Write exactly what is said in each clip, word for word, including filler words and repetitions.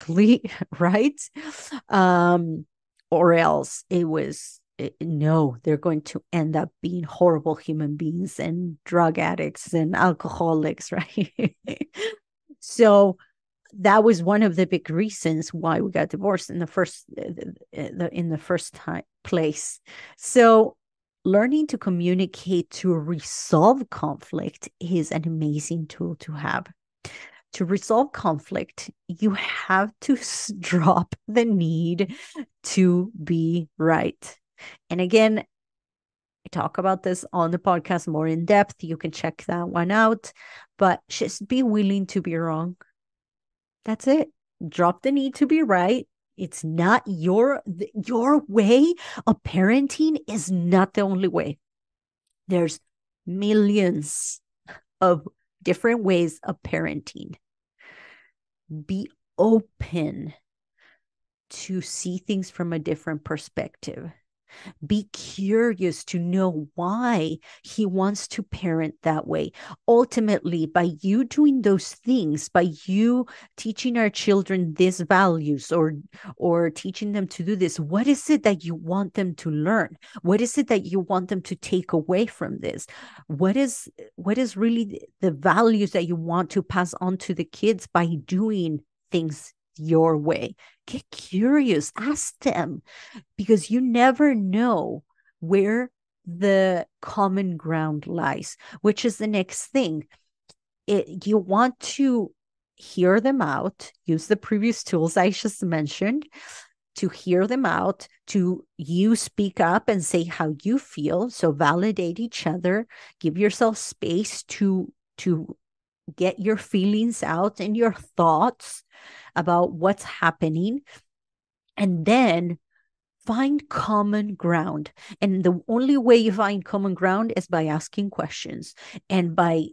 please, right? Um, or else it was, it, no, they're going to end up being horrible human beings and drug addicts and alcoholics, right? So that was one of the big reasons why we got divorced in the first, in the first time, place. So learning to communicate to resolve conflict is an amazing tool to have. To resolve conflict, you have to drop the need to be right. And again, I talk about this on the podcast more in depth. You can check that one out, but just be willing to be wrong. That's it. Drop the need to be right. It's not your, your way of parenting is not the only way. There's millions of different ways of parenting. Be open to see things from a different perspective. Be curious to know why he wants to parent that way. Ultimately, by you doing those things, by you teaching our children these values or, or teaching them to do this, what is it that you want them to learn? What is it that you want them to take away from this? What is, what is really the values that you want to pass on to the kids by doing things your way? Get curious, ask them, because you never know where the common ground lies, which is the next thing. It, you want to hear them out, use the previous tools I just mentioned to hear them out, to you speak up and say how you feel. So validate each other, give yourself space to, to get your feelings out and your thoughts about what's happening, and then find common ground. And the only way you find common ground is by asking questions and by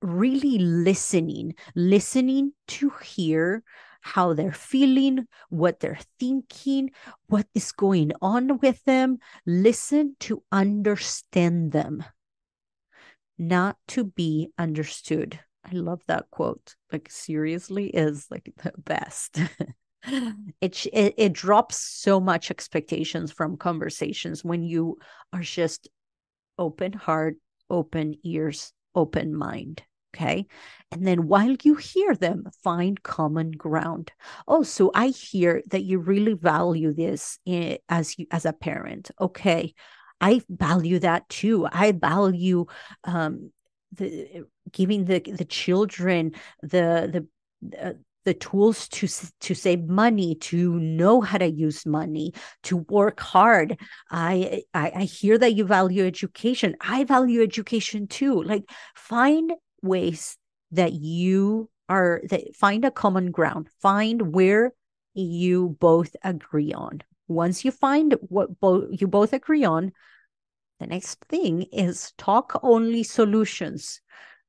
really listening, listening to hear how they're feeling, what they're thinking, what is going on with them. Listen to understand them, not to be understood. I love that quote. Like, seriously, is like the best. it, it it drops so much expectations from conversations when you are just open heart, open ears, open mind. Okay. And then while you hear them, find common ground. Oh, so I hear that you really value this as you, as a parent. Okay. I value that too. I value, um, The, giving the, the children the the uh, the tools to to save money, to know how to use money, to work hard. I, I I hear that you value education. I value education too. Like, find ways that you are that find a common ground. Find where you both agree on. Once you find what bo- you both agree on, the next thing is talk only solutions.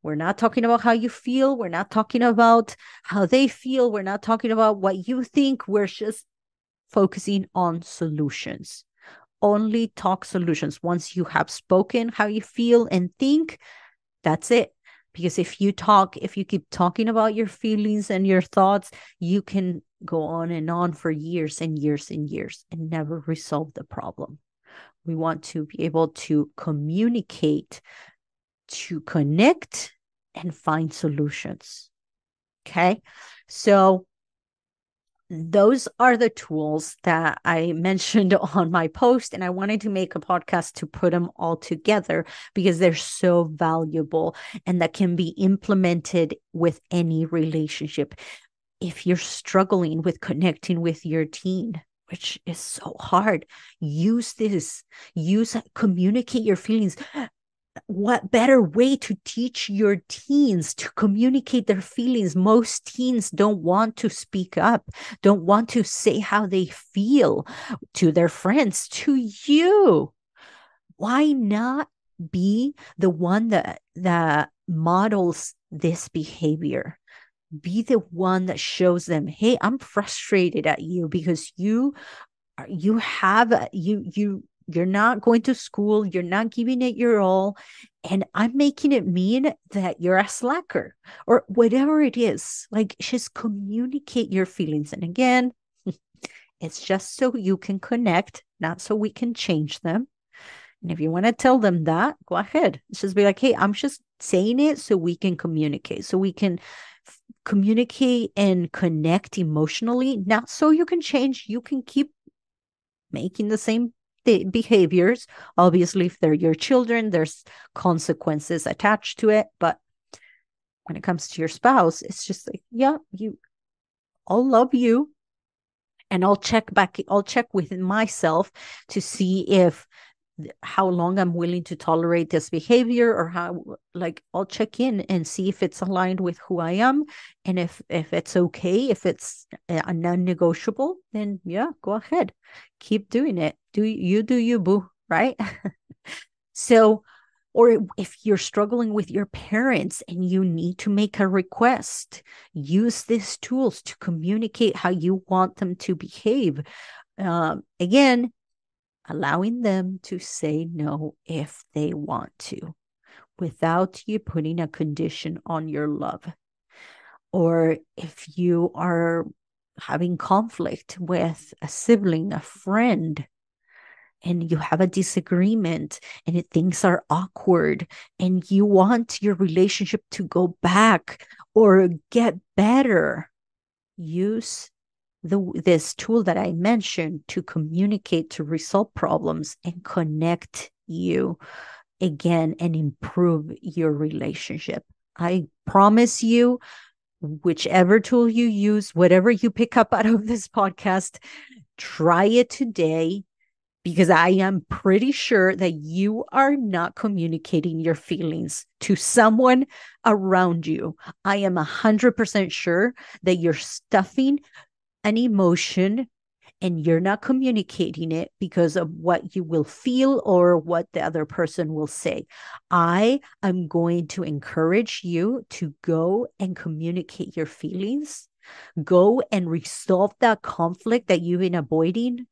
We're not talking about how you feel. We're not talking about how they feel. We're not talking about what you think. We're just focusing on solutions. Only talk solutions. Once you have spoken how you feel and think, that's it. Because if you talk, if you keep talking about your feelings and your thoughts, you can go on and on for years and years and years and never resolve the problem. We want to be able to communicate, to connect, and find solutions. Okay? So those are the tools that I mentioned on my post, and I wanted to make a podcast to put them all together because they're so valuable and that can be implemented with any relationship. If you're struggling with connecting with your teen, which is so hard, use this, use, communicate your feelings. What better way to teach your teens to communicate their feelings? Most teens don't want to speak up, don't want to say how they feel to their friends, to you. Why not be the one that, that models this behavior? Be the one that shows them, hey, I'm frustrated at you because you are, you have, you, you, you're not going to school. You're not giving it your all. and I'm making it mean that you're a slacker or whatever it is. Like, just communicate your feelings. And again, it's just so you can connect, not so we can change them. And if you want to tell them that, go ahead. It's just be like, hey, I'm just saying it so we can communicate, so we can f- communicate and connect emotionally, not so you can change. You can keep making the same th- behaviors. Obviously, if they're your children, there's consequences attached to it. But when it comes to your spouse, it's just like, yeah, you, I'll love you. And I'll check back, I'll check within myself to see if how long I'm willing to tolerate this behavior, or how, like, I'll check in and see if it's aligned with who I am. And if, if it's okay, if it's a non-negotiable, then yeah, go ahead. Keep doing it. Do you do you, boo, right? So, or if you're struggling with your parents and you need to make a request, use these tools to communicate how you want them to behave. Um, again, allowing them to say no if they want to, without you putting a condition on your love. Or if you are having conflict with a sibling, a friend, and you have a disagreement and things are awkward and you want your relationship to go back or get better, use The, this tool that I mentioned to communicate, to resolve problems and connect you again and improve your relationship. I promise you, whichever tool you use, whatever you pick up out of this podcast, try it today, because I am pretty sure that you are not communicating your feelings to someone around you. I am one hundred percent sure that you're stuffing an emotion and you're not communicating it because of what you will feel or what the other person will say. I am going to encourage you to go and communicate your feelings. Go and resolve that conflict that you've been avoiding.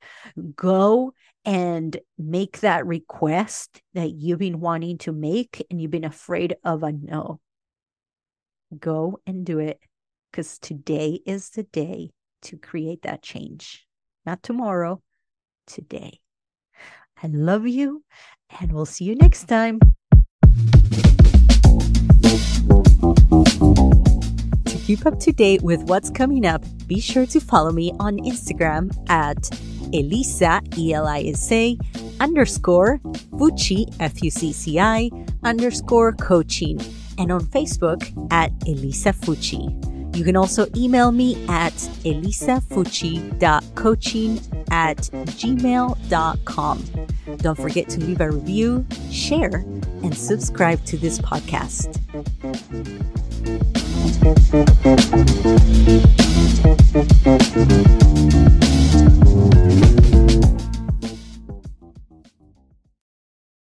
Go and make that request that you've been wanting to make and you've been afraid of a no. Go and do it, because today is the day to create that change. Not tomorrow, today. I love you, and we'll see you next time. To keep up to date with what's coming up, be sure to follow me on Instagram at Elisa, E L I S A, underscore Fucci, F U C C I, underscore coaching, and on Facebook at Elisa Fucci. You can also email me at elisafucci dot coaching at gmail dot com. Don't forget to leave a review, share, and subscribe to this podcast.